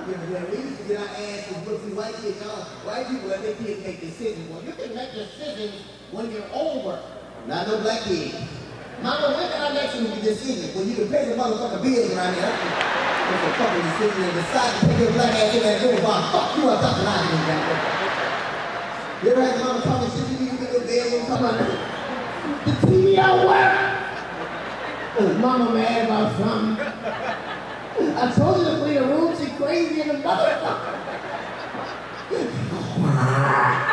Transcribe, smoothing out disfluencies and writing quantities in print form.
When we used to get our asses whooped, see white kids, white people let their kids make decisions. Well, you can make decisions when you're older. Not no black kids. Mama, when did I make some decisions? Well, you can pay the motherfucking bills around here. That's a fucking decision and decide to take your black ass in that little bar. Fuck you, I'm talking out of you, man. You ever had your mama talking shit to you? You get your bed and come out of it. The TV don't work. Mama mad about something. I told you to leave the room, she's crazy in the motherfucker.